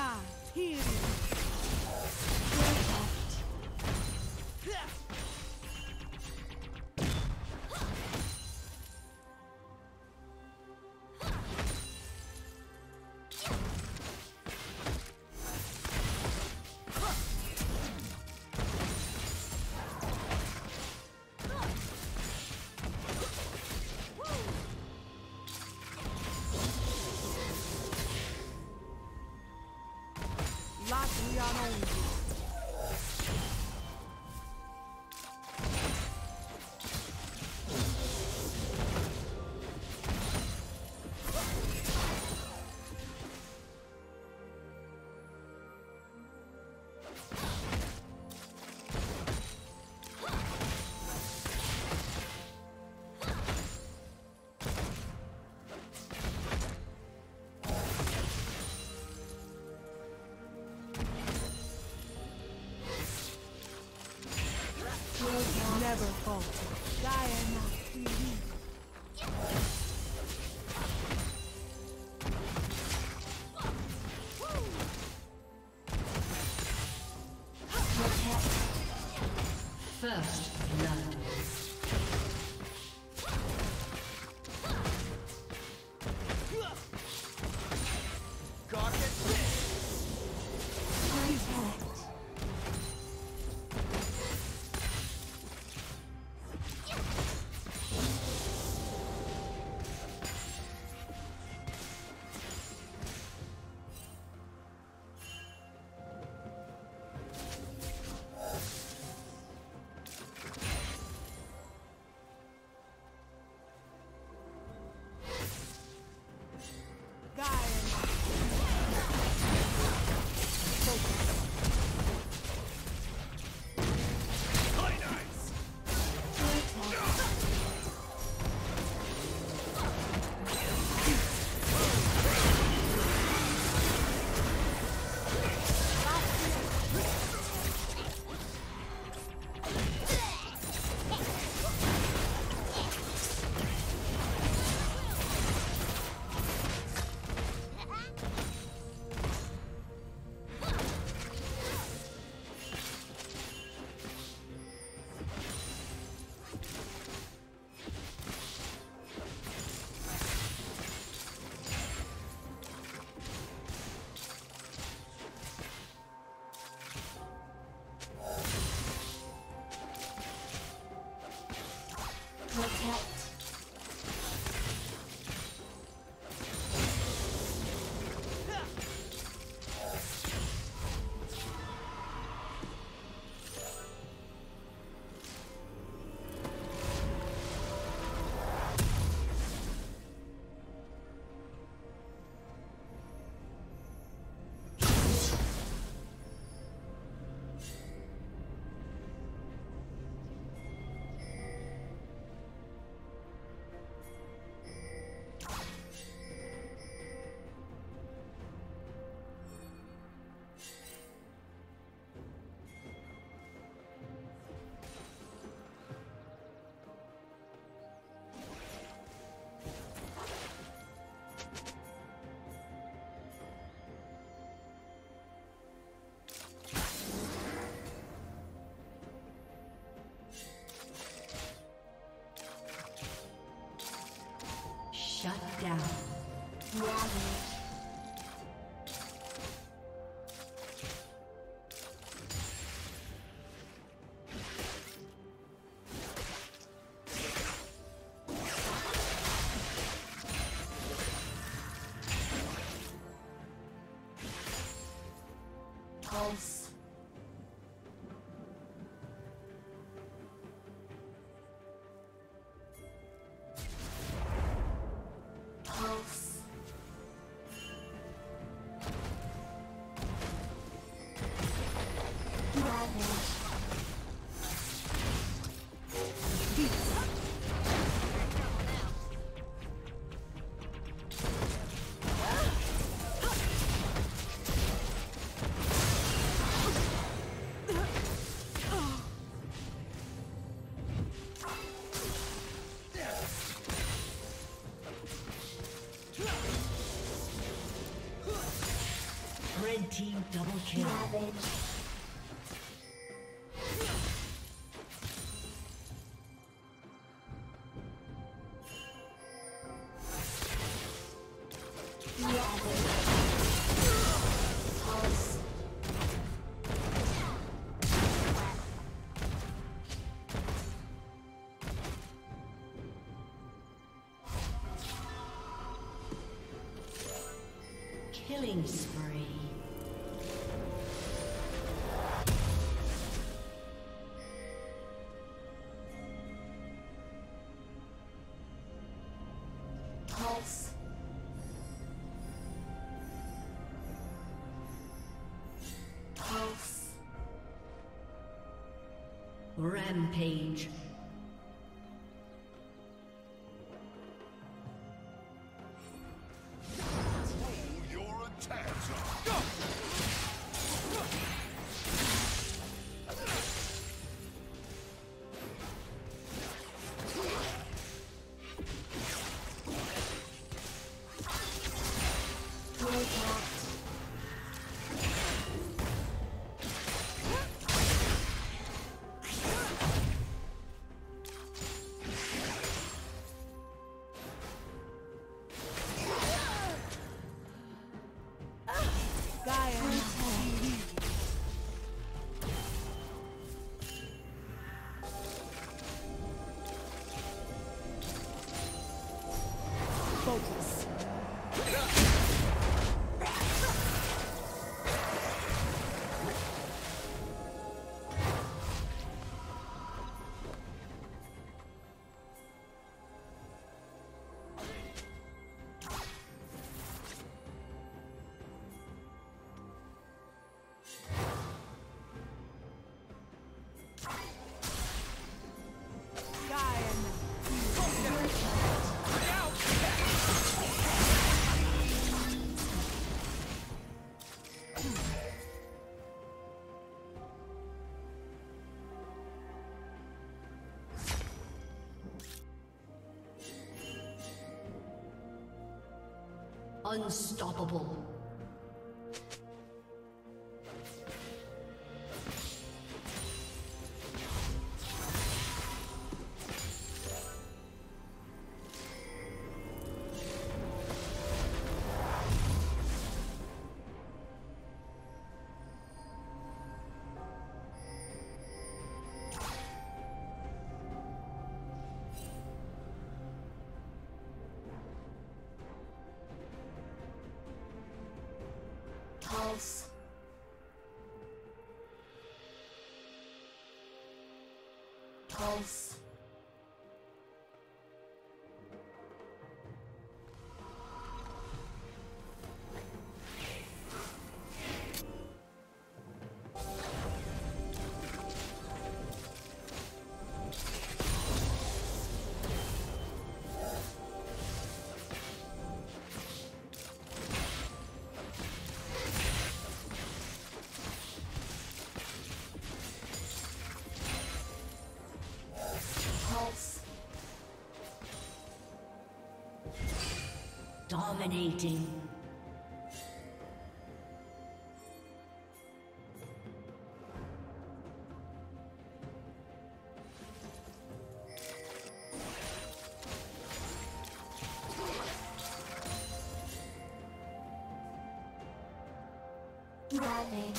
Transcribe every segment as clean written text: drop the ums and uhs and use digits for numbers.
Far, heal you. Never fall. Diana, please. First blood. Shut down. Wow. Red team double kill. Ravage. Killing spree. Pulse. Pulse. Rampage. Unstoppable. Pulse. Pulse. Dominating. Ravage.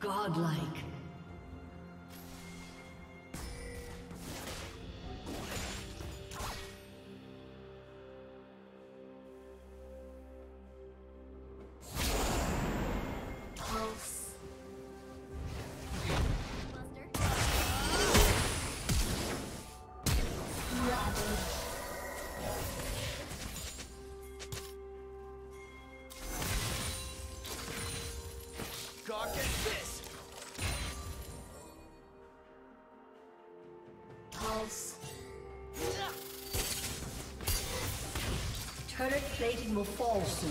Godlike. Turret plating will fall soon.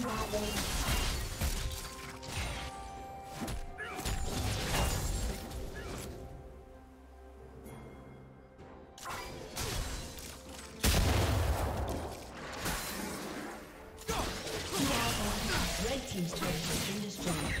Bravo. Red team's turret has been destroyed.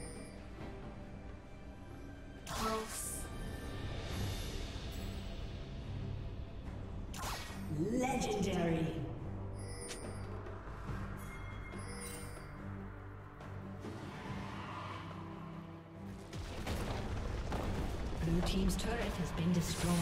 Pulse. Legendary. Blue team's turret has been destroyed.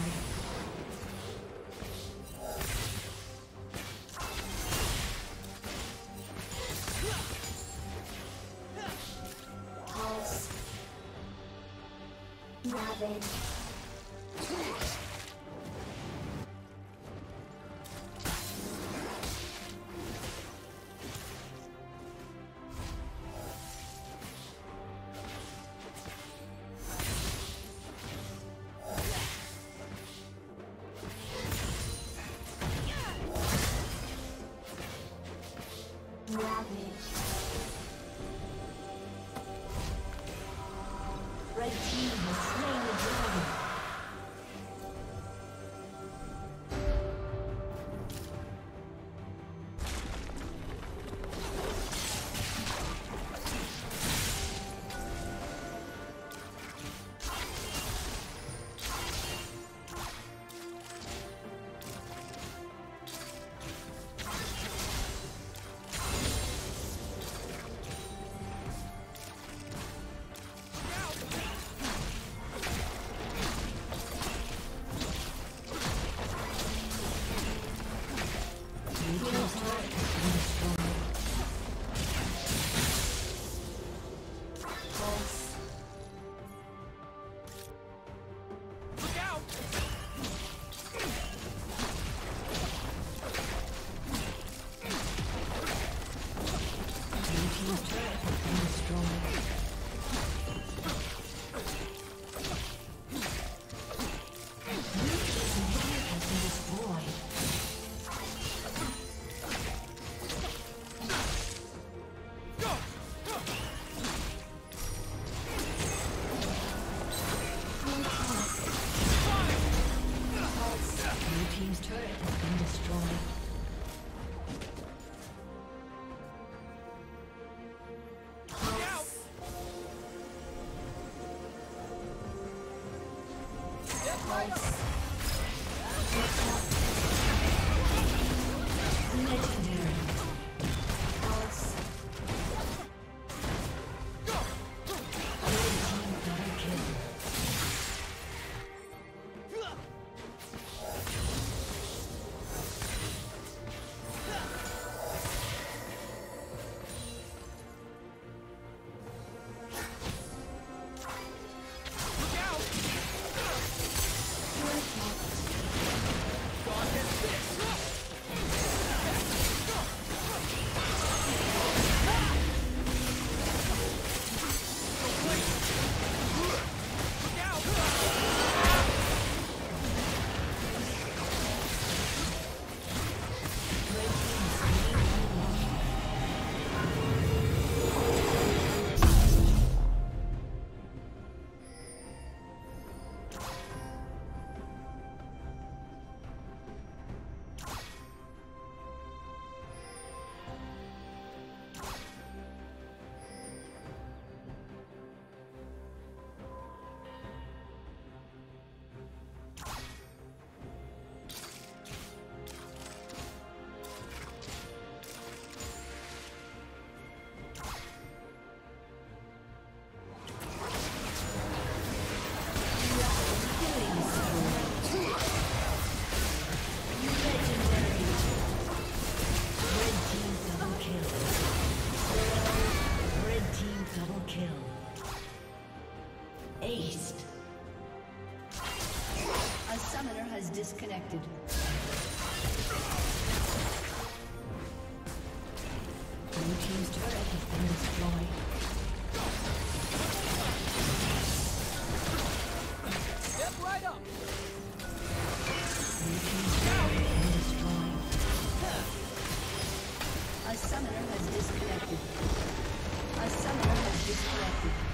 turret has been destroyed. Disconnected. Blue team's turret has been destroyed. A summoner has disconnected.